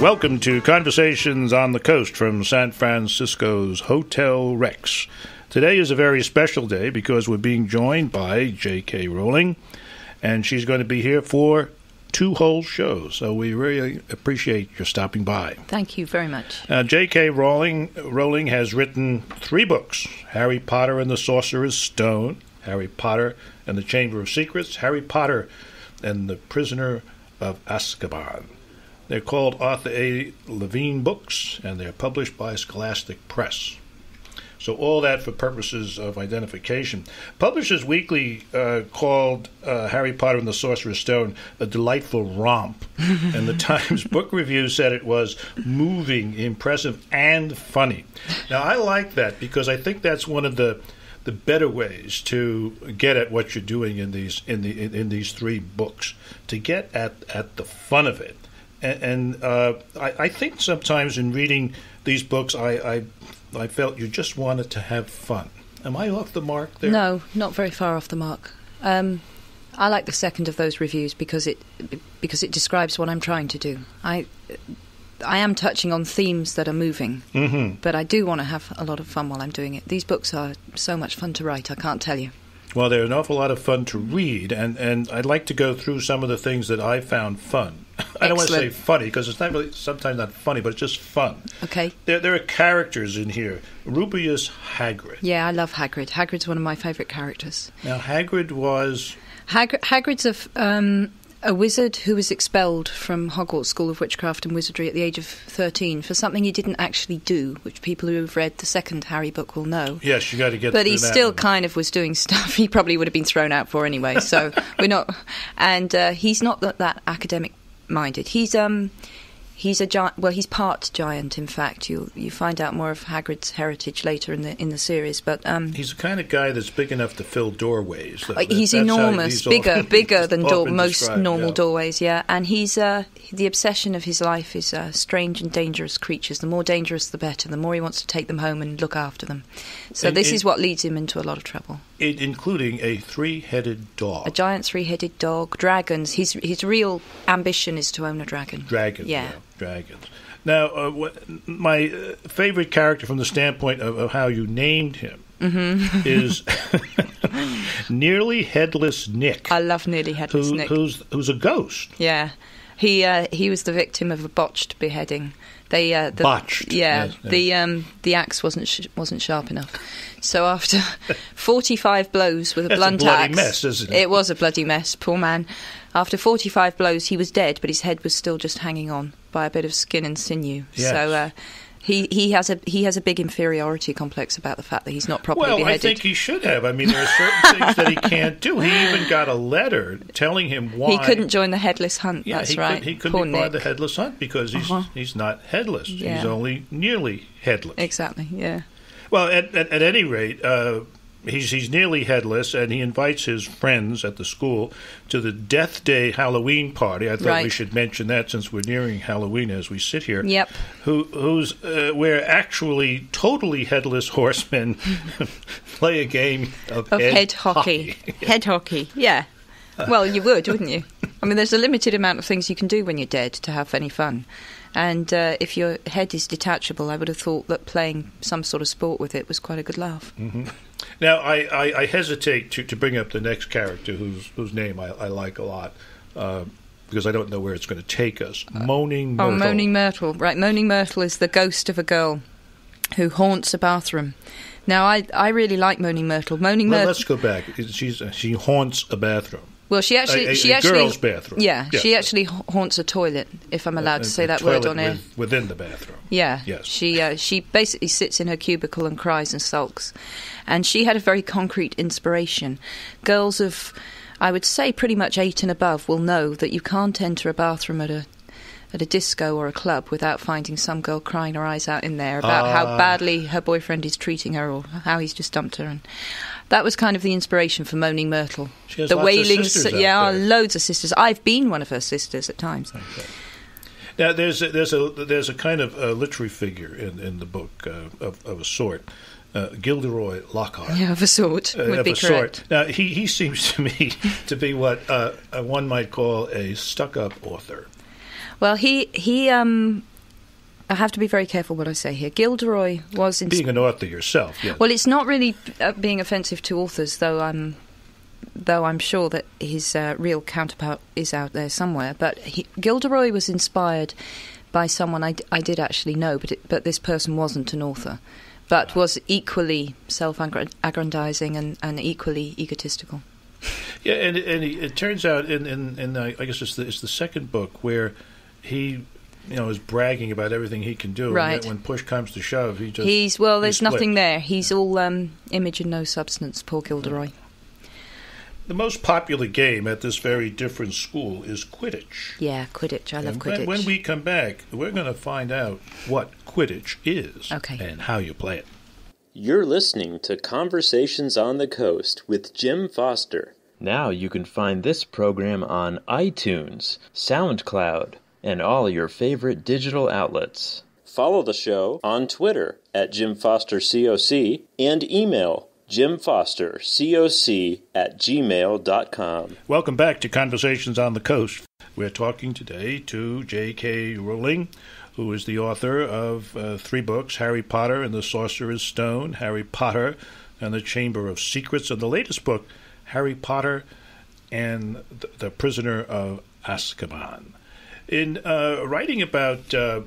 Welcome to Conversations on the Coast from San Francisco's Hotel Rex. Today is a very special day because we're being joined by J.K. Rowling, and she's going to be here for two whole shows, so we really appreciate your stopping by. Thank you very much. J.K. Rowling has written three books: Harry Potter and the Sorcerer's Stone, Harry Potter and the Chamber of Secrets, Harry Potter and the Prisoner of Azkaban. They're called Arthur A. Levine books, and they're published by Scholastic Press. So all that for purposes of identification. Publishers Weekly called Harry Potter and the Sorcerer's Stone a delightful romp, and the Times Book Review said it was moving, impressive, and funny. Now, I like that because I think that's one of the better ways to get at what you're doing in these three books, to get at the fun of it. And I think sometimes in reading these books, I felt you just wanted to have fun. Am I off the mark there? No, not very far off the mark. I like the second of those reviews because it describes what I'm trying to do. I am touching on themes that are moving, but I do want to have a lot of fun while I'm doing it. These books are so much fun to write, I can't tell you. Well, they're an awful lot of fun to read, and I'd like to go through some of the things that I found fun. I don't want to say funny, because it's not really, sometimes not funny, but it's just fun. Okay. There are characters in here. Rubeus Hagrid. Yeah, I love Hagrid. Hagrid's one of my favourite characters. Now, Hagrid was... Hagrid's a wizard who was expelled from Hogwarts School of Witchcraft and Wizardry at the age of 13 for something he didn't actually do, which people who have read the second Harry book will know. Yes, you got to get through that. But he still kind of was doing stuff he probably would have been thrown out for anyway, so we're not... And he's not that academic-minded. He's part giant, in fact. You find out more of Hagrid's heritage later in the series, but he's the kind of guy that's big enough to fill doorways. He's enormous, bigger than most normal doorways. Yeah, and he's the obsession of his life is strange and dangerous creatures. The more dangerous, the better. The more he wants to take them home and look after them. So this is what leads him into a lot of trouble, including a three-headed dog, a giant three-headed dog, dragons. His real ambition is to own a dragon. Dragons, yeah. Dragons. Now, my favorite character from the standpoint of how you named him is Nearly Headless Nick. I love Nearly Headless Nick. Who's a ghost. Yeah. He was the victim of a botched beheading. Botched. Yeah. Yes, the axe wasn't sharp enough. So after 45 blows with a blunt axe... That's a bloody mess, isn't it? It was a bloody mess, poor man. After 45 blows, he was dead, but his head was still just hanging on by a bit of skin and sinew. Yes. So he has a big inferiority complex about the fact that he's not properly beheaded. Well, I think he should have. I mean, there are certain things that he can't do. He even got a letter telling him why he couldn't join the headless hunt. Yeah, he couldn't be part of the headless hunt because he's not headless. Yeah. He's only nearly headless. Exactly. Yeah. Well, at any rate, he's nearly headless, and he invites his friends at the school to the Death Day Halloween party. I thought we should mention that since we're nearing Halloween as we sit here. Yep. Where actually totally headless horsemen play a game of head hockey. Head hockey, yeah. Well, you would, wouldn't you? I mean, there's a limited amount of things you can do when you're dead to have any fun. And if your head is detachable, I would have thought that playing some sort of sport with it was quite a good laugh. Now, I hesitate to bring up the next character whose name I like a lot because I don't know where it's going to take us. Moaning Myrtle. Oh, Moaning Myrtle. Right, Moaning Myrtle is the ghost of a girl who haunts a bathroom. Now, I really like Moaning Myrtle. Well, let's go back. She haunts a bathroom. Well, she actually girl's bathroom. Yeah, yes. She actually haunts a toilet, if I'm allowed to say that word on air. Within the bathroom. Yeah. Yes. She basically sits in her cubicle and cries and sulks, and she had a very concrete inspiration. Girls of, I would say, pretty much 8 and above will know that you can't enter a bathroom at a disco or a club without finding some girl crying her eyes out in there about how badly her boyfriend is treating her or how he's just dumped her. And that was kind of the inspiration for Moaning Myrtle. She has loads of sisters. I've been one of her sisters at times. Okay. Now there's a kind of literary figure in the book of a sort. Gilderoy Lockhart. Yeah, of a sort, would be correct. Now, he seems to me to be what one might call a stuck-up author. Well, he I have to be very careful what I say here. Gilderoy was... Being an author yourself, yes. Well, it's not really being offensive to authors, though I'm sure that his real counterpart is out there somewhere. But Gilderoy was inspired by someone I did actually know, but this person wasn't an author, but was equally self-aggrandizing and equally egotistical. Yeah, and it turns out in I guess it's the second book where he... You know, is bragging about everything he can do. Right. And when push comes to shove, there's nothing there. He's all image and no substance, poor Gilderoy. The most popular game at this very different school is Quidditch. Yeah, Quidditch. I love Quidditch. When we come back, we're going to find out what Quidditch is and how you play it. You're listening to Conversations on the Coast with Jim Foster. Now you can find this program on iTunes, SoundCloud, and all your favorite digital outlets. Follow the show on Twitter at JimFosterCoc and email JimFosterCoc@gmail.com. Welcome back to Conversations on the Coast. We're talking today to J.K. Rowling, who is the author of three books, Harry Potter and the Sorcerer's Stone, Harry Potter and the Chamber of Secrets, and the latest book, Harry Potter and the Prisoner of Azkaban. In writing about the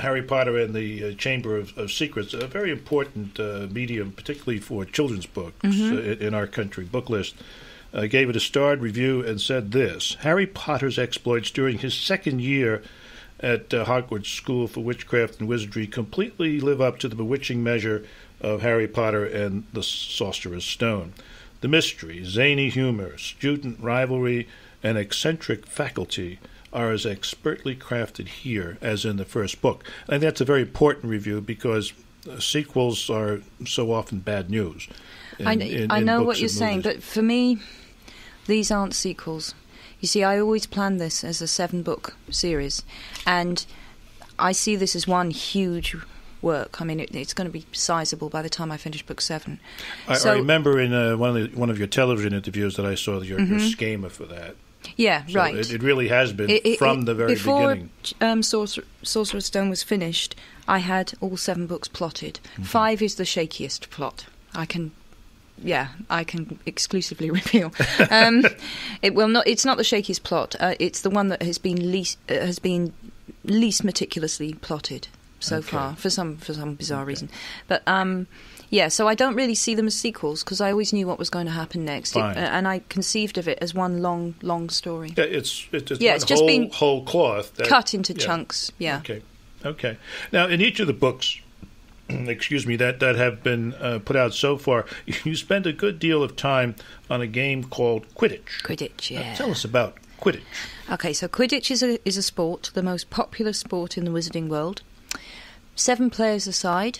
Harry Potter and the Chamber of Secrets, a very important medium, particularly for children's books in our country, Booklist, gave it a starred review and said this: Harry Potter's exploits during his second year at Hogwarts School for Witchcraft and Wizardry completely live up to the bewitching measure of Harry Potter and the Sorcerer's Stone. The mystery, zany humor, student rivalry, and eccentric faculty are as expertly crafted here as in the first book. And that's a very important review because sequels are so often bad news. I know what you're saying, but for me, these aren't sequels. You see, I always planned this as a 7-book series, and I see this as one huge work. I mean, it's going to be sizable by the time I finish book 7. I remember in one of your television interviews that I saw your schema for that. Yeah, so right. It really has been from the very beginning. Before Sorcerer's Stone was finished, I had all 7 books plotted. 5 is the shakiest plot. I can exclusively reveal. It's not the shakiest plot. It's the one that has been least meticulously plotted so far, for some bizarre reason. But, so I don't really see them as sequels because I always knew what was going to happen next. And I conceived of it as one long, long story. Yeah, it's just been whole cloth. Cut into chunks, yeah. Okay. Now, in each of the books, that have been put out so far, you spend a good deal of time on a game called Quidditch. Quidditch, yeah. Now, tell us about Quidditch. Okay, so Quidditch is a sport, the most popular sport in the wizarding world. 7 players a side,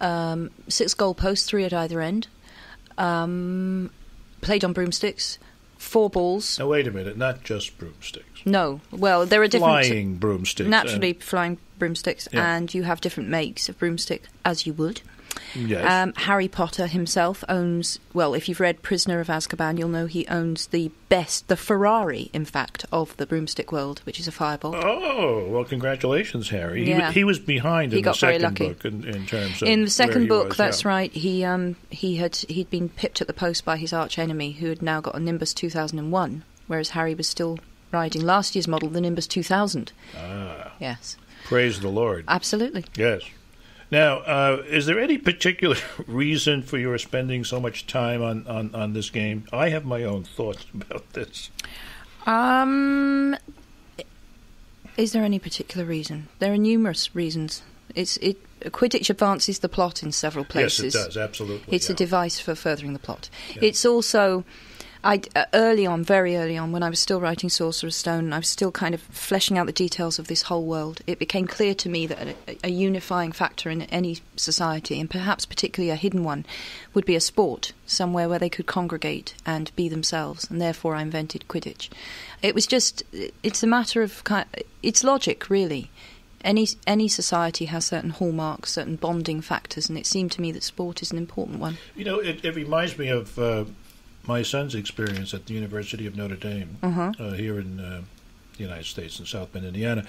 6 goalposts, 3 at either end, played on broomsticks, 4 balls. Now, wait a minute, not just broomsticks. No, well, there are different... Flying broomsticks. Naturally, flying broomsticks, and you have different makes of broomstick, as you would. Yes. Harry Potter himself owns, well, if you've read Prisoner of Azkaban, you'll know he owns the Ferrari, in fact, of the broomstick world, which is a Firebolt. Oh, well, congratulations, Harry. Yeah. He was behind in the second book in terms of in the second book, that's right. He'd been pipped at the post by his arch enemy, who had now got a Nimbus 2001, whereas Harry was still riding last year's model, the Nimbus 2000. Ah. Yes. Praise the Lord. Absolutely. Yes. Now, is there any particular reason for your spending so much time on this game? I have my own thoughts about this. Is there any particular reason? There are numerous reasons. Quidditch advances the plot in several places. Yes, it does, absolutely. It's a device for furthering the plot. Yeah. It's also... very early on, when I was still writing Sorcerer's Stone and I was still kind of fleshing out the details of this whole world, it became clear to me that a unifying factor in any society, and perhaps particularly a hidden one, would be a sport, somewhere where they could congregate and be themselves, and therefore I invented Quidditch. It's a matter of... It's logic, really. Any society has certain hallmarks, certain bonding factors, and it seemed to me that sport is an important one. You know, it reminds me of... my son's experience at the University of Notre Dame here in the United States in South Bend, Indiana,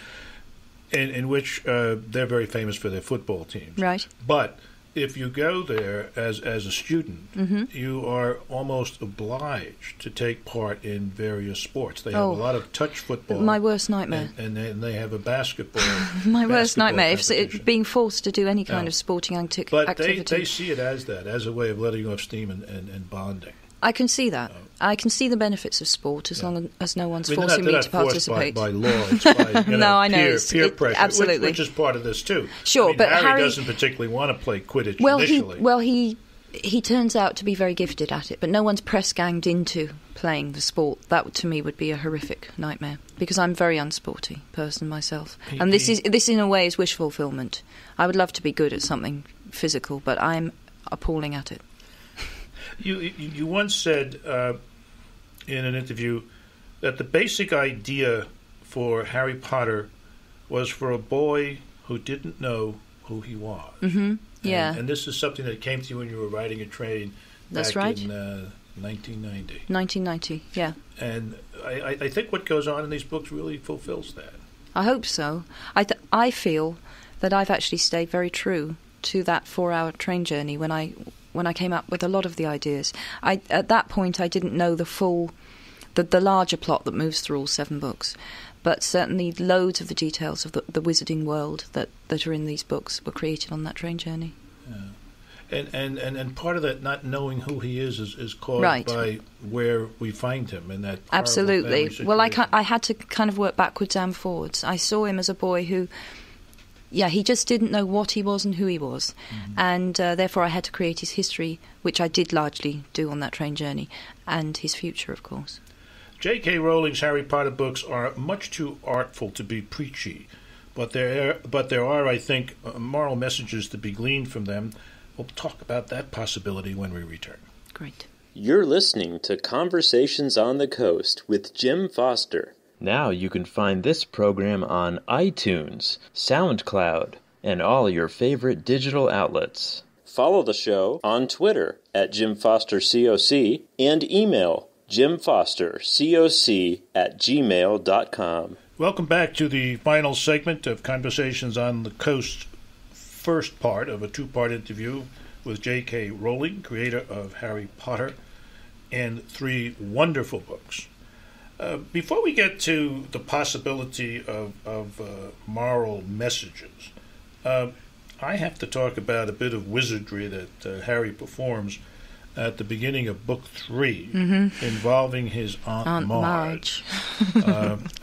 in which they're very famous for their football teams. Right. But if you go there as a student, mm-hmm. you are almost obliged to take part in various sports. They have a lot of touch football. My worst nightmare. And they have a basketball. My worst nightmare, if being forced to do any kind of sporting activity. But they see it as a way of letting off steam and bonding. I can see that. I can see the benefits of sport as long as no one's forcing me to participate. By law, it's by no, I know, peer pressure, absolutely, which is part of this too. Sure, but Harry doesn't particularly want to play Quidditch initially. He turns out to be very gifted at it, but no one's press-ganged into playing the sport. That, to me, would be a horrific nightmare, because I'm a very unsporty person myself. And this, in a way, is wish fulfilment. I would love to be good at something physical, but I'm appalling at it. You once said in an interview that the basic idea for Harry Potter was for a boy who didn't know who he was. Mm-hmm. Yeah. And this is something that came to you when you were riding a train in 1990. 1990, yeah. And I think what goes on in these books really fulfills that. I hope so. I feel that I've actually stayed very true to that 4-hour train journey when I came up with a lot of the ideas. At that point, I didn't know the larger plot that moves through all 7 books, but certainly loads of the details of the wizarding world that are in these books were created on that train journey. Yeah. And part of that not knowing who he is caused by where we find him in that. Absolutely. Well, I had to kind of work backwards and forwards. I saw him as a boy who... Yeah, he just didn't know what he was and who he was. Mm-hmm. And therefore I had to create his history, which I did largely do on that train journey, and his future, of course. J.K. Rowling's Harry Potter books are much too artful to be preachy, but there are, I think, moral messages to be gleaned from them. We'll talk about that possibility when we return. Great. You're listening to Conversations on the Coast with Jim Foster. Now you can find this program on iTunes, SoundCloud, and all your favorite digital outlets. Follow the show on Twitter @JimFosterCoc and email JimFosterCoc@gmail.com. Welcome back to the final segment of Conversations on the Coast, first part of a 2-part interview with J.K. Rowling, creator of Harry Potter and 3 wonderful books. Before we get to the possibility of moral messages, I have to talk about a bit of wizardry that Harry performs at the beginning of Book 3, mm-hmm. involving his Aunt Marge.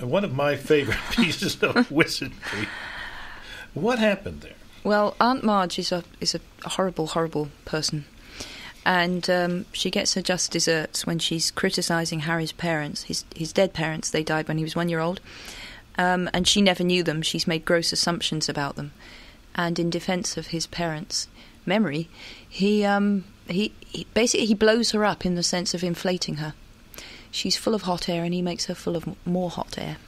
One of my favorite pieces of wizardry. What happened there? Well, Aunt Marge is a horrible, horrible person. And she gets her just desserts when she's criticising Harry's parents, his dead parents. They died when he was 1 year old. And she never knew them. She's made gross assumptions about them. And in defence of his parents' memory, he basically blows her up in the sense of inflating her. She's full of hot air, and he makes her full of more hot air.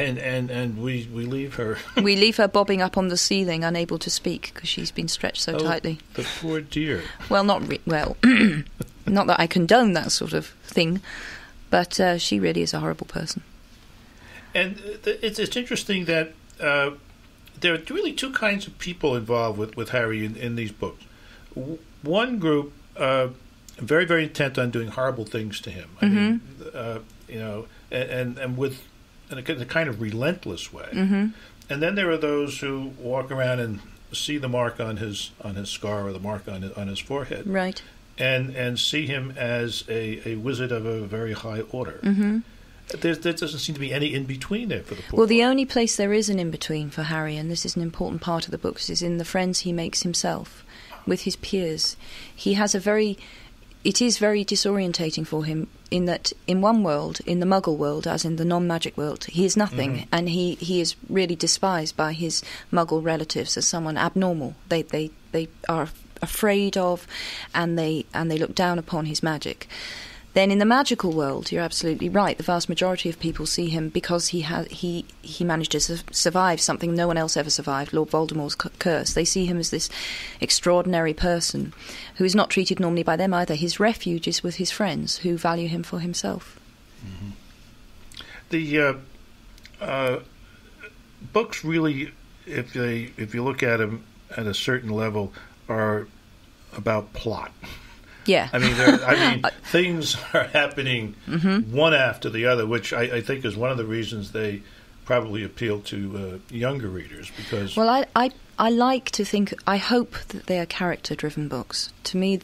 And we leave her. We leave her bobbing up on the ceiling, unable to speak, because she's been stretched so tightly. The poor dear. Well, not that I condone that sort of thing, but she really is a horrible person. And it's interesting that there are really 2 kinds of people involved with Harry in these books. One group, very, very intent on doing horrible things to him. Mm-hmm. I mean, and with... in a kind of relentless way. Mm-hmm. And then there are those who walk around and see the mark on his scar or the mark on his forehead. Right. And see him as a wizard of a very high order. Mm-hmm. There doesn't seem to be any in-between there for the poor. Well, the only place there is an in-between for Harry, and this is an important part of the books, is in the friends he makes himself with his peers. He has It is very disorientating for him in that in one world, in the muggle world, as in the non-magic world, he is nothing, mm-hmm. and he is really despised by his muggle relatives as someone abnormal. They are afraid of, and they look down upon his magic. Then in the magical world, you're absolutely right, the vast majority of people see him because he managed to survive something no one else ever survived, Lord Voldemort's curse. They see him as this extraordinary person who is not treated normally by them either. His refuge is with his friends who value him for himself. Mm-hmm. The Books really, if you look at them at a certain level, are about plot. Yeah. I mean, things are happening one after the other, which I think is one of the reasons they probably appeal to younger readers. Because well, I like to think, I hope that they are character-driven books. To me,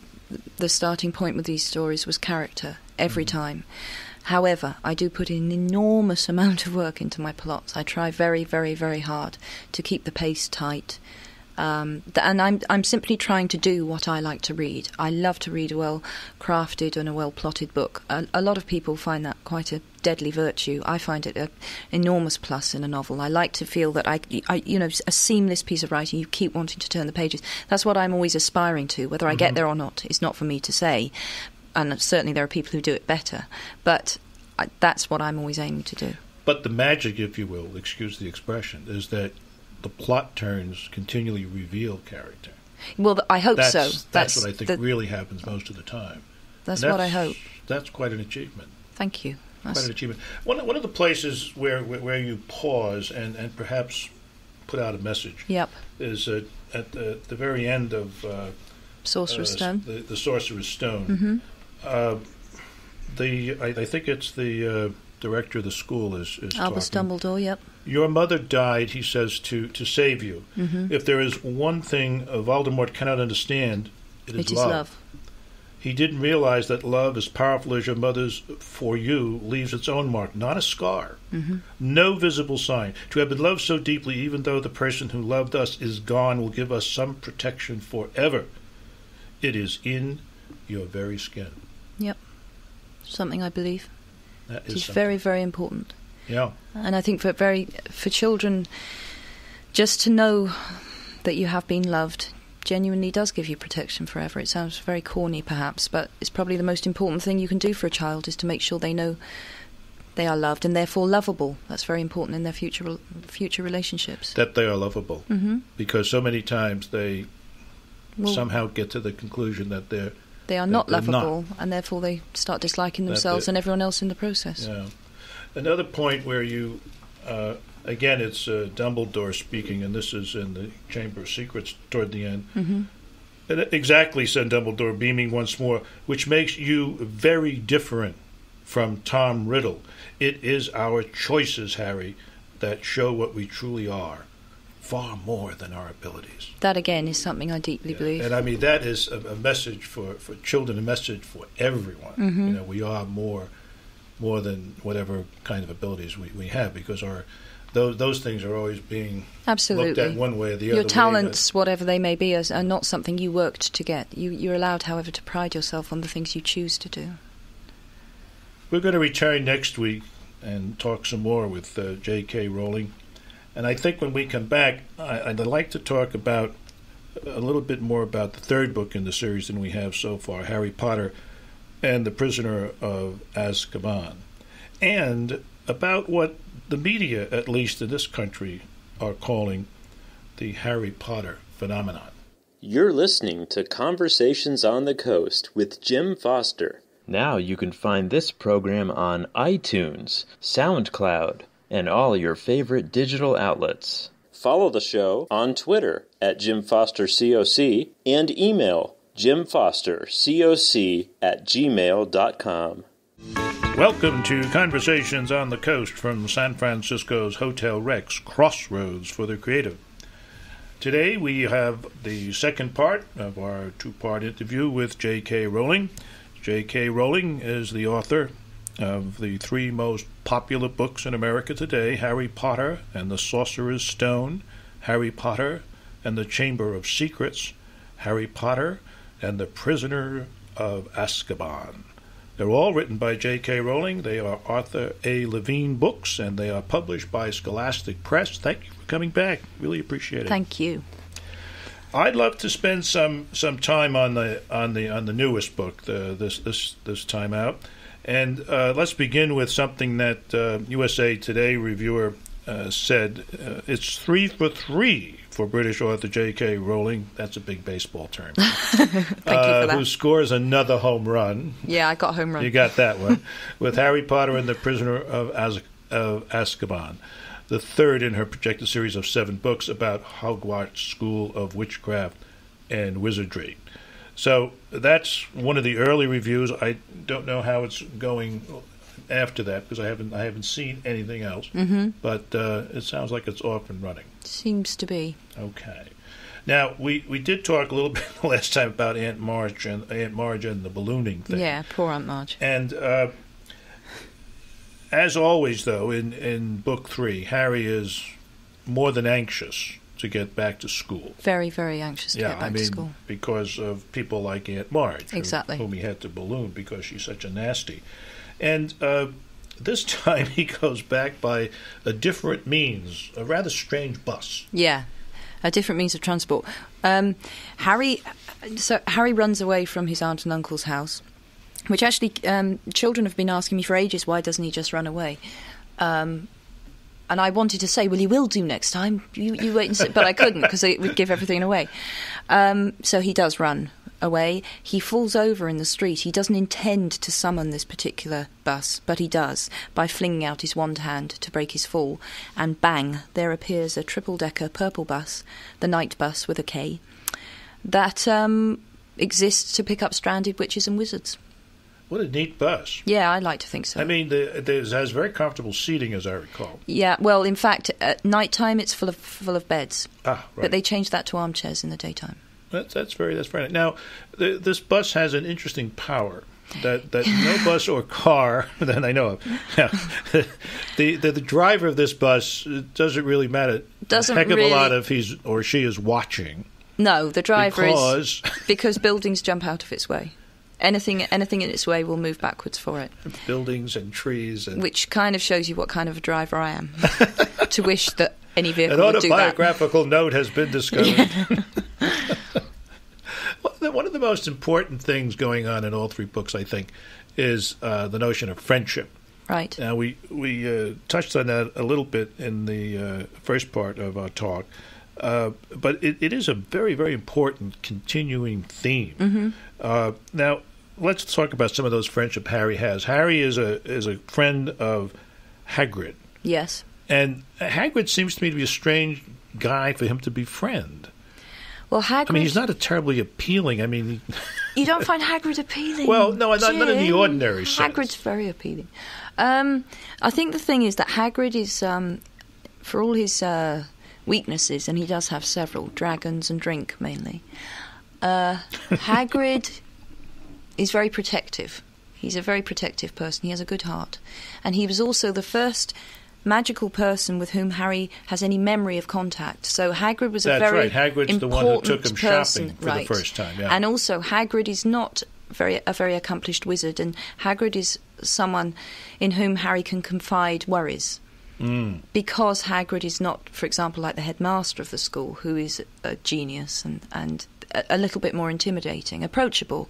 the starting point with these stories was character every time. However, I do put an enormous amount of work into my plots. I try very, very, very hard to keep the pace tight. And I'm simply trying to do what I like to read. I love to read a well-crafted and a well-plotted book. A lot of people find that quite a deadly virtue. I find it an enormous plus in a novel. I like to feel that I a seamless piece of writing. You keep wanting to turn the pages. That's what I'm always aspiring to. Whether I get there or not is not for me to say. And certainly there are people who do it better. But that's what I'm always aiming to do. But the magic, if you will, excuse the expression, is that the plot turns continually reveal character. Well, I hope so. That's what I think really happens most of the time. That's what I hope. That's quite an achievement. Thank you. That's quite an achievement. One of the places where you pause and perhaps put out a message is at the very end of Sorcerer's Stone. The Sorcerer's Stone. I think it's the director of the school is Albus Dumbledore, Your mother died, he says, to save you. If there is one thing Voldemort cannot understand, it is love. He didn't realize that love, as powerful as your mother's for you, leaves its own mark, not a scar, no visible sign. To have been loved so deeply, even though the person who loved us is gone, will give us some protection forever. It is in your very skin. Yep. Something I believe. It's very, very important. Yeah. And I think for children, just to know that you have been loved genuinely does give you protection forever. It sounds very corny perhaps, but it's probably the most important thing you can do for a child is to make sure they know they are loved and therefore lovable. That's very important in their future relationships. That they are lovable. Because so many times they somehow get to the conclusion that they're not lovable, and therefore they start disliking themselves and everyone else in the process. Yeah. Another point where you, again, it's Dumbledore speaking, and this is in the Chamber of Secrets toward the end. Exactly, said Dumbledore, beaming once more, which makes you very different from Tom Riddle. It is our choices, Harry, that show what we truly are. Far more than our abilities. That, again, is something I deeply believe. And, I mean, that is a message for children, a message for everyone. You know, we are more than whatever kind of abilities we have, because those things are always being looked at one way or the other. Your talents, whatever they may be, are not something you worked to get. You're allowed, however, to pride yourself on the things you choose to do. We're going to return next week and talk some more with J.K. Rowling. And I think when we come back, I'd like to talk about a little bit more about the third book in the series than we have so far, Harry Potter and the Prisoner of Azkaban, and about what the media, at least in this country, are calling the Harry Potter phenomenon. You're listening to Conversations on the Coast with Jim Foster. Now you can find this program on iTunes, SoundCloud, and all your favorite digital outlets. Follow the show on Twitter @JimFosterCoc and email JimFosterCoc@gmail.com. Welcome to Conversations on the Coast from San Francisco's Hotel Rex, Crossroads for the Creative. Today we have the second part of our two-part interview with J.K. Rowling. J.K. Rowling is the author of the three most popular books in America today, Harry Potter and the Sorcerer's Stone, Harry Potter and the Chamber of Secrets, Harry Potter and the Prisoner of Azkaban. They're all written by J.K. Rowling. They are Arthur A. Levine books, and they are published by Scholastic Press. Thank you for coming back. Really appreciate it. Thank you. I'd love to spend some time on the newest book this time out. And let's begin with something that USA Today reviewer said. It's 3 for 3 for British author J.K. Rowling. That's a big baseball term. Thank you for that. Who scores another home run. Yeah, I got home run. You got that one. With Harry Potter and the Prisoner of of Azkaban, the third in her projected series of 7 books about Hogwarts School of Witchcraft and Wizardry. So that's one of the early reviews. I don't know how it's going after that because I haven't seen anything else. Mm-hmm. But it sounds like it's off and running. Seems to be. Okay. Now, we did talk a little bit last time about Aunt Marge and the ballooning thing. Yeah, poor Aunt Marge. And as always, though, in Book 3, Harry is more than anxious to get back to school. Very, very anxious to get back to school. Because of people like Aunt Marge. Exactly. Whom he had to balloon because she's such a nasty. And this time he goes back by a different means, a rather strange bus. Yeah. A different means of transport. Harry runs away from his aunt and uncle's house, which actually children have been asking me for ages, why doesn't he just run away? And I wanted to say, well, he will do next time. You wait and see. But I couldn't because it would give everything away. So he does run away. He falls over in the street. He doesn't intend to summon this particular bus, but he does by flinging out his wand hand to break his fall, and bang, there appears a triple-decker purple bus, the night bus with a K, that exists to pick up stranded witches and wizards. What a neat bus. Yeah, I like to think so. I mean, it has very comfortable seating, as I recall. Yeah, well, in fact, at night time it's full of beds. Ah, right. But they changed that to armchairs in the daytime. That's very nice. Now, this bus has an interesting power that no bus or car that I know of. Now, the driver of this bus doesn't really matter. Doesn't a heck of really... a lot if he's or she is watching. No, the driver because buildings jump out of its way. Anything in its way will move backwards for it. Buildings and trees, which kind of shows you what kind of a driver I am. To wish that any vehicle would do that. An autobiographical note has been discovered. Yeah. One of the most important things going on in all 3 books, I think, is the notion of friendship. Right. Now, we touched on that a little bit in the first part of our talk, but it is a very, very important continuing theme. Mm-hmm. Now, let's talk about some of those friendships Harry has. Harry is a friend of Hagrid. Yes. And Hagrid seems to me to be a strange guy for him to befriend. Well, Hagrid... I mean, he's not a terribly appealing. I mean... You don't find Hagrid appealing? Well, no, not in the ordinary sense. Hagrid's very appealing. I think the thing is that Hagrid is, for all his weaknesses, and he does have several, dragons and drink mainly, Hagrid is very protective. He's a very protective person. He has a good heart. And he was also the first... magical person with whom Harry has any memory of contact. So Hagrid was Hagrid's the one who took him shopping for the first time. Yeah. And also Hagrid is not a very accomplished wizard, and Hagrid is someone in whom Harry can confide worries. Mm. Because Hagrid is not, for example, like the headmaster of the school, who is a genius and a little bit more intimidating, approachable,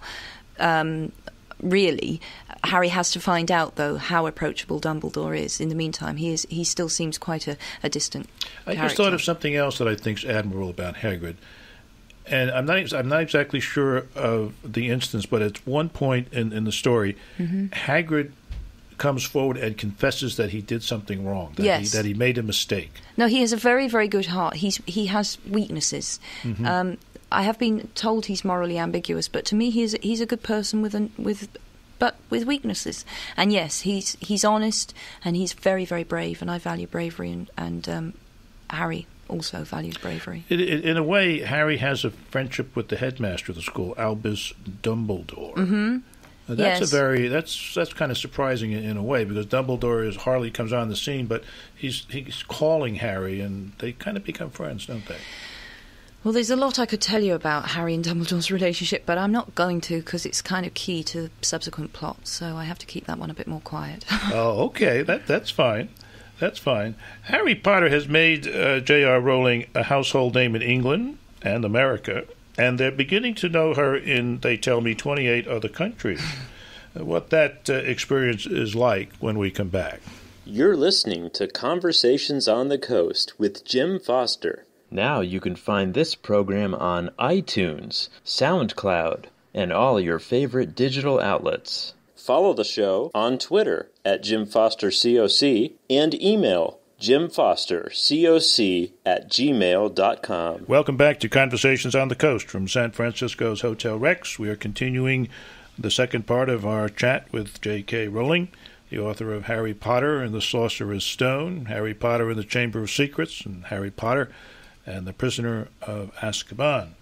really. Harry has to find out, though, how approachable Dumbledore is. In the meantime, he still seems quite a distant character. I just thought of something else that I think is admirable about Hagrid, and I'm not exactly sure of the instance, but at one point in the story, mm-hmm. Hagrid comes forward and confesses that he did something wrong, that he made a mistake. No, he has a very, very good heart. He has weaknesses. Mm-hmm. I have been told he's morally ambiguous, but to me, he's a good person with weaknesses. And yes, he's honest, and he's very, very brave, and I value bravery, and Harry also values bravery. In a way, Harry has a friendship with the headmaster of the school, Albus Dumbledore. Mm-hmm. Now, that's kind of surprising in a way, because Dumbledore hardly comes on the scene, but he's calling Harry, and they kind of become friends, don't they? Well, there's a lot I could tell you about Harry and Dumbledore's relationship, but I'm not going to because it's kind of key to subsequent plots, so I have to keep that one a bit more quiet. Oh, okay. That's fine. That's fine. Harry Potter has made J.R. Rowling a household name in England and America, and they're beginning to know her in, they tell me, 28 other countries. What that experience is like when we come back. You're listening to Conversations on the Coast with Jim Foster. Now you can find this program on iTunes, SoundCloud, and all your favorite digital outlets. Follow the show on Twitter at JimFosterCoc and email JimFosterCoc@gmail.com. Welcome back to Conversations on the Coast from San Francisco's Hotel Rex. We are continuing the second part of our chat with J.K. Rowling, the author of Harry Potter and the Sorcerer's Stone, Harry Potter and the Chamber of Secrets, and Harry Potter and the Prisoner of Azkaban.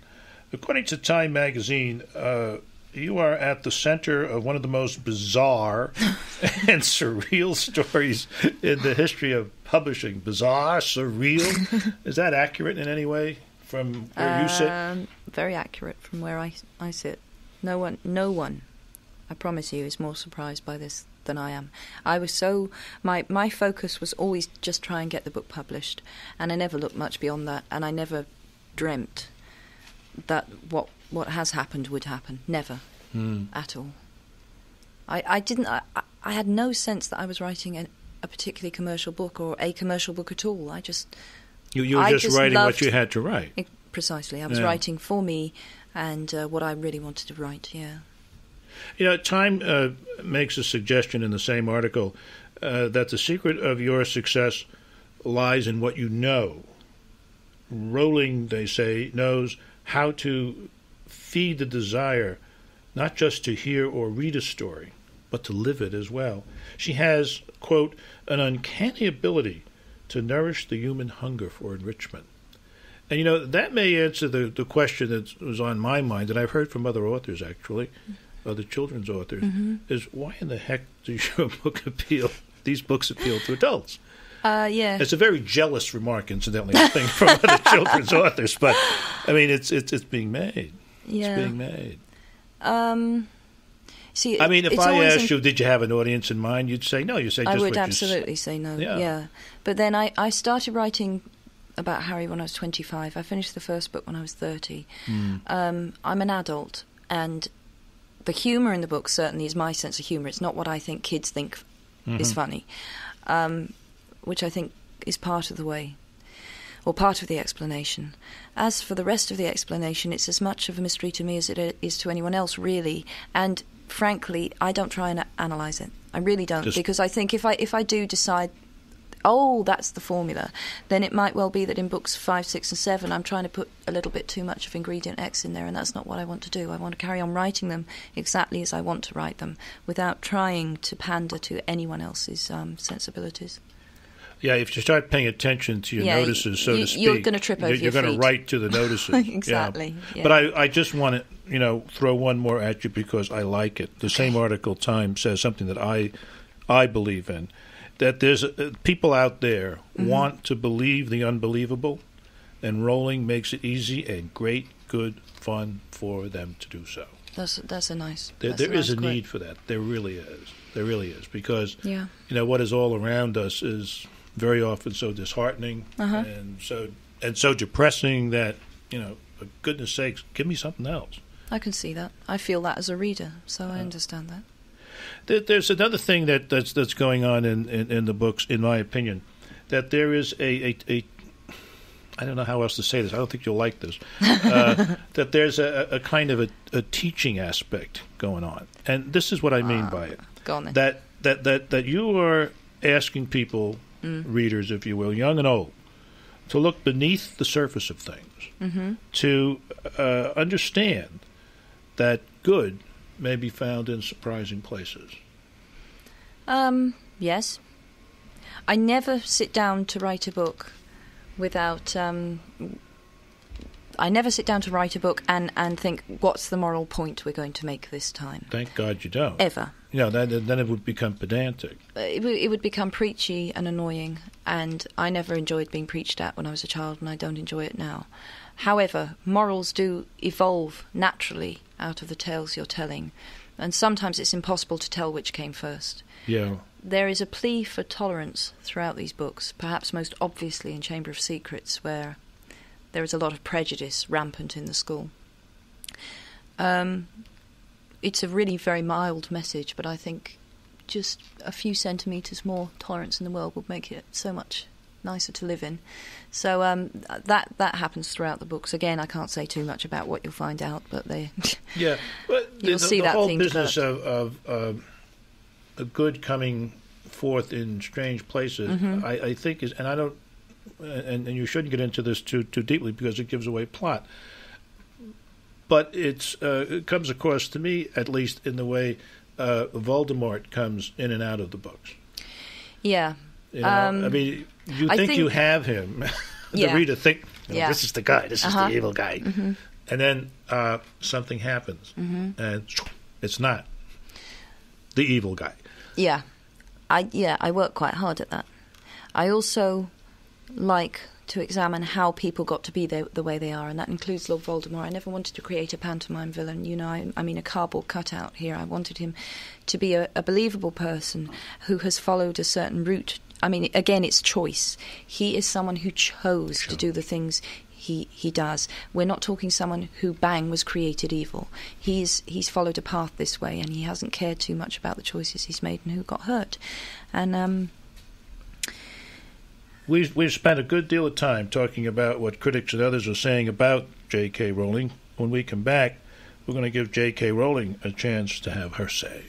According to Time magazine, you are at the center of one of the most bizarre and surreal stories in the history of publishing. Bizarre, surreal. Is that accurate in any way from where you sit? Very accurate from where I sit. No one, I promise you, is more surprised by this than I am. I was so... My focus was always just try and get the book published, and I never looked much beyond that, and I never dreamt that what has happened would happen. Never. At all. I had no sense that I was writing a particularly commercial book or a commercial book at all. I just... You were just writing what you had to write. Precisely. I was writing for me and what I really wanted to write, yeah. You know, Time makes a suggestion in the same article that the secret of your success lies in what you know. Rowling, they say, knows how to feed the desire not just to hear or read a story, but to live it as well. She has, quote, an uncanny ability to nourish the human hunger for enrichment. And, you know, that may answer the question that was on my mind, and I've heard from other authors, actually, other children's authors, is why in the heck does your book appeal, these books appeal to adults? Yeah. It's a very jealous remark, incidentally, I think, from other children's authors, but, I mean, it's being made. Yeah. It's being made. See, I mean, if I asked you, did you have an audience in mind, you'd say no. You'd say just I would absolutely say no, yeah. But then I started writing about Harry when I was 25. I finished the first book when I was 30. I'm an adult, and the humour in the book certainly is my sense of humour. It's not what I think kids think is funny, which I think is part of the way, or part of the explanation. As for the rest of the explanation, it's as much of a mystery to me as it is to anyone else, really. And frankly, I don't try and analyse it. I really don't, because I think if I do decide, oh, that's the formula, then it might well be that in books 5, 6, and 7, I'm trying to put a little bit too much of ingredient X in there, and that's not what I want to do. I want to carry on writing them exactly as I want to write them, without trying to pander to anyone else's sensibilities. Yeah, if you start paying attention to your notices, so to speak, you're going to trip over your feet. You're going to write to the notices. Exactly. Yeah. Yeah. But I just want to, you know, throw one more at you because I like it. The same article, Time, says something that I believe in. That there's people out there want to believe the unbelievable, and Rowling makes it easy and great, good fun for them to do so. That's a nice. There is a need for that. There really is. There really is, because you know what is all around us is very often so disheartening and so depressing that, you know, for goodness sakes, give me something else. I can see that. I feel that as a reader, so I understand that. There's another thing that's going on in the books, in my opinion, that there is a I don't know how else to say this. I don't think you'll like this. That there's a kind of a teaching aspect going on, and this is what I mean by it. Go on then. That you are asking people, readers, if you will, young and old, to look beneath the surface of things, to understand that good may be found in surprising places. Yes. I never sit down to write a book without... I never sit down to write a book and think, what's the moral point we're going to make this time? Thank God you don't. Ever. Yeah, then it would become pedantic. It would become preachy and annoying, and I never enjoyed being preached at when I was a child, and I don't enjoy it now. However, morals do evolve naturally out of the tales you're telling, and sometimes it's impossible to tell which came first. Yeah. There is a plea for tolerance throughout these books, perhaps most obviously in Chamber of Secrets, where there is a lot of prejudice rampant in the school. It's a really very mild message, but I think just a few centimetres more tolerance in the world would make it so much nicer to live in. So that happens throughout the books. Again, I can't say too much about what you'll find out, but you'll see that theme. The whole business of good coming forth in strange places, mm-hmm. I think is, and I don't, and you shouldn't get into this too deeply because it gives away plot. But it comes across to me, at least, in the way Voldemort comes in and out of the books. Yeah. You know? I mean, you think you have him. The reader think, this is the guy. This is the evil guy. Mm-hmm. And then something happens. Mm-hmm. And it's not the evil guy. Yeah. I work quite hard at that. I also like to examine how people got to be the way they are, and that includes Lord Voldemort. I never wanted to create a pantomime villain, you know, I mean a cardboard cutout here. I wanted him to be a believable person who has followed a certain route. I mean, again, it's choice. He is someone who chose to do the things he does. We're not talking someone who, bang, was created evil. He's followed a path this way, and he hasn't cared too much about the choices he's made and who got hurt. And, We've spent a good deal of time talking about what critics and others are saying about J.K. Rowling. When we come back, we're going to give J.K. Rowling a chance to have her say.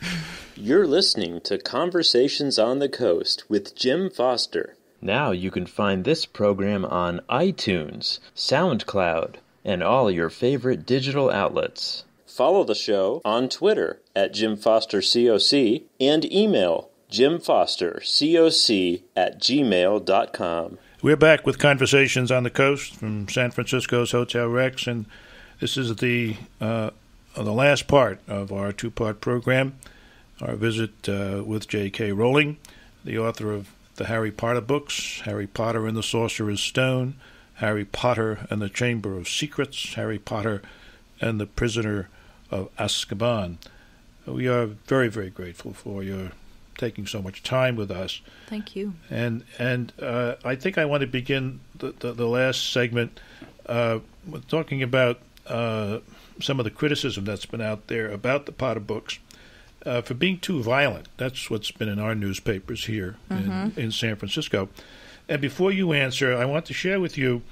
You're listening to Conversations on the Coast with Jim Foster. Now you can find this program on iTunes, SoundCloud, and all your favorite digital outlets. Follow the show on Twitter @JimFosterCoc and email JimFosterCoc@gmail.com. We're back with Conversations on the Coast from San Francisco's Hotel Rex, and this is the last part of our two-part program, our visit with J.K. Rowling, the author of the Harry Potter books, Harry Potter and the Sorcerer's Stone, Harry Potter and the Chamber of Secrets, Harry Potter and the Prisoner of Azkaban. We are very, very grateful for your taking so much time with us. Thank you. And I think I want to begin the last segment with talking about some of the criticism that's been out there about the Potter books for being too violent. That's what's been in our newspapers here in San Francisco. And before you answer, I want to share with you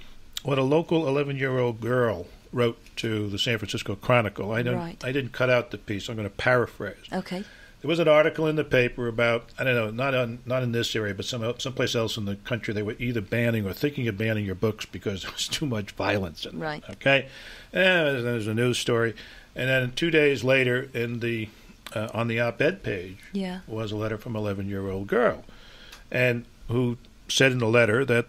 what a local 11-year-old girl wrote to the San Francisco Chronicle. I didn't cut out the piece. I'm going to paraphrase. Okay. There was an article in the paper about, I don't know, not in this area, but someplace else in the country, they were either banning or thinking of banning your books because there was too much violence in them. Right. Okay? And there's a news story. And then 2 days later, on the op-ed page, was a letter from an 11-year-old girl, and who said in the letter that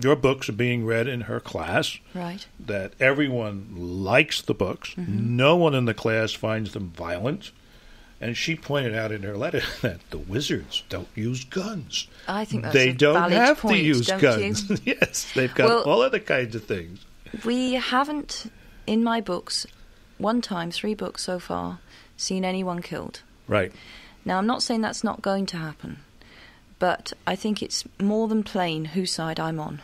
your books are being read in her class, right? That everyone likes the books. Mm-hmm. No one in the class finds them violent. And she pointed out in her letter that the wizards don't use guns. I think that's a valid point. They don't have to use guns. Yes, they've got all other kinds of things. We haven't, in my books, one time, 3 books so far, seen anyone killed. Right. Now, I'm not saying that's not going to happen, but I think it's more than plain whose side I'm on.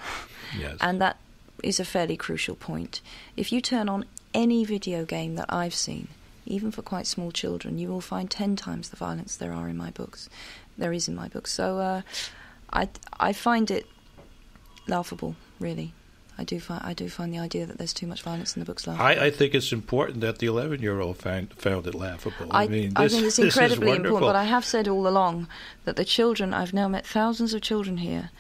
Yes. And that is a fairly crucial point. If you turn on any video game that I've seen, even for quite small children, you will find 10 times the violence there is in my books. So I find it laughable, really. I do find the idea that there's too much violence in the books laughable. I think it's important that the 11-year-old found it laughable. I think it's incredibly important, but I have said all along that the children, I've now met thousands of children here,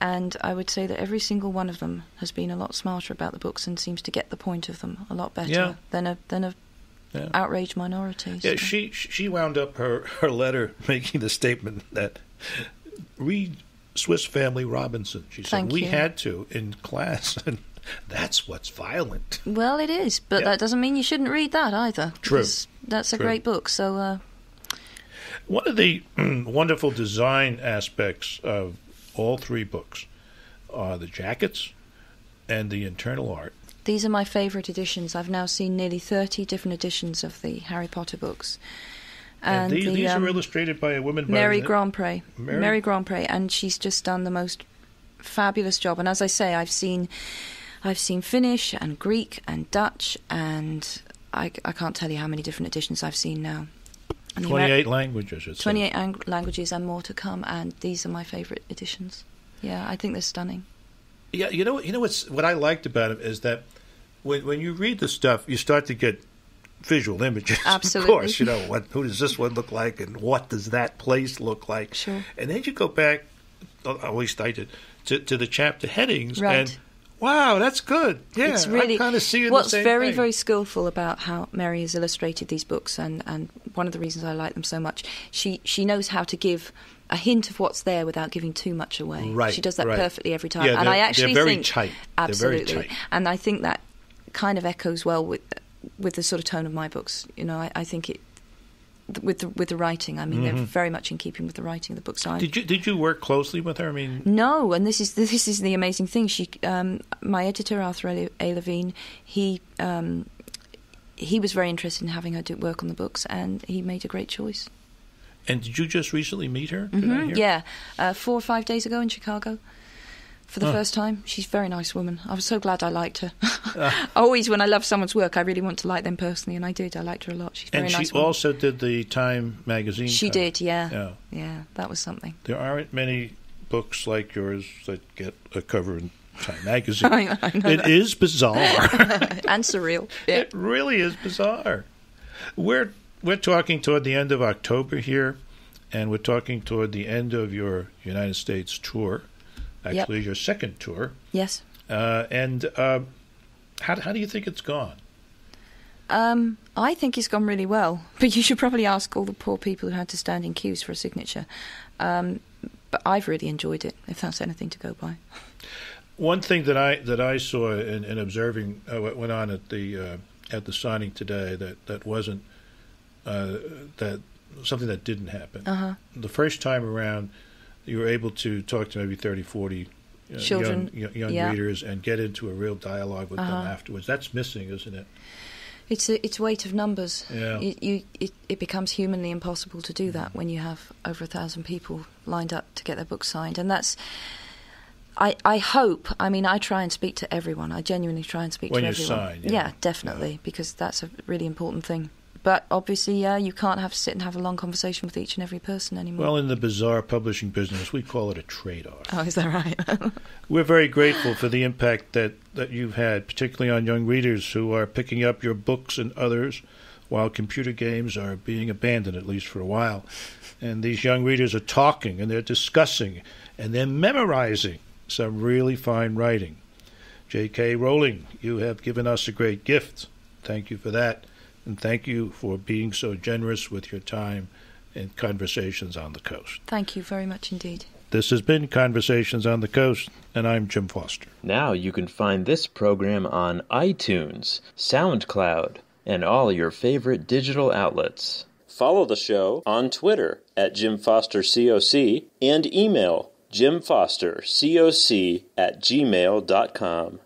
and I would say that every single one of them has been a lot smarter about the books and seems to get the point of them a lot better than a outraged minorities. Yeah, she wound up her letter making the statement that read Swiss Family Robinson. She said we had to in class, and that's what's violent. Well, it is, but that doesn't mean you shouldn't read that either. True, that's a great book. So one of the wonderful design aspects of all 3 books are the jackets and the internal art. These are my favourite editions. I've now seen nearly 30 different editions of the Harry Potter books. And these are illustrated by a woman, Mary Grandpre. Mary Grandpre, and she's just done the most fabulous job. And as I say, I've seen Finnish and Greek and Dutch, and I can't tell you how many different editions I've seen now. And 28 languages, it's 28 languages and more to come, and these are my favourite editions. Yeah, I think they're stunning. Yeah, you know what I liked about it is that when you read the stuff, you start to get visual images. Absolutely. Of course, you know, who does this one look like and what does that place look like? Sure. And then you go back, at least I did, to the chapter headings. Right. And wow, that's good. Yeah, it's really, I kind of see it what's the same very, thing. Very skillful about how Mary has illustrated these books, and one of the reasons I like them so much, she knows how to give a hint of what's there without giving too much away. Right, she does that perfectly every time. Yeah, and I actually they're very think... tight. Absolutely. They're very tight. And I think that kind of echoes well with the sort of tone of my books. You know, I think it... With the writing, I mean, they're very much in keeping with the writing of the book. So did you work closely with her? I mean, no, and this is the amazing thing. She, my editor Arthur A. Levine, he was very interested in having her do work on the books, and he made a great choice. And did you just recently meet her? Did I hear? Yeah, 4 or 5 days ago in Chicago. For the first time. She's a very nice woman. I was so glad I liked her. Always when I love someone's work, I really want to like them personally, and I did. I liked her a lot. She's a very nice woman. And she also did the Time magazine cover. Did, yeah. Yeah, that was something. There aren't many books like yours that get a cover in Time magazine. I know it is bizarre. And surreal. Yeah. It really is bizarre. We're talking toward the end of October here, and we're talking toward the end of your United States tour. Actually, your second tour. Yes. And how do you think it's gone? I think it's gone really well, but you should probably ask all the poor people who had to stand in queues for a signature. But I've really enjoyed it, if that's anything to go by. One thing that I saw in observing what went on at the signing today that wasn't that something that didn't happen. The first time around, you were able to talk to maybe 30, 40 children, young readers, and get into a real dialogue with them afterwards. That's missing, isn't it? It's weight of numbers. Yeah. It becomes humanly impossible to do that when you have over 1,000 people lined up to get their books signed. And that's, I hope, I mean, I try and speak to everyone. I genuinely try and speak to everyone. When you sign. Yeah, definitely, because that's a really important thing. But obviously, you can't have to sit and have a long conversation with each and every person anymore. Well, in the bizarre publishing business, we call it a trade-off. Oh, is that right? We're very grateful for the impact that you've had, particularly on young readers who are picking up your books and others while computer games are being abandoned, at least for a while. And these young readers are talking, and they're discussing, and they're memorizing some really fine writing. J.K. Rowling, you have given us a great gift. Thank you for that. And thank you for being so generous with your time in Conversations on the Coast. Thank you very much indeed. This has been Conversations on the Coast, and I'm Jim Foster. Now you can find this program on iTunes, SoundCloud, and all your favorite digital outlets. Follow the show on Twitter @JimFosterCoc and email jimfostercoc@gmail.com.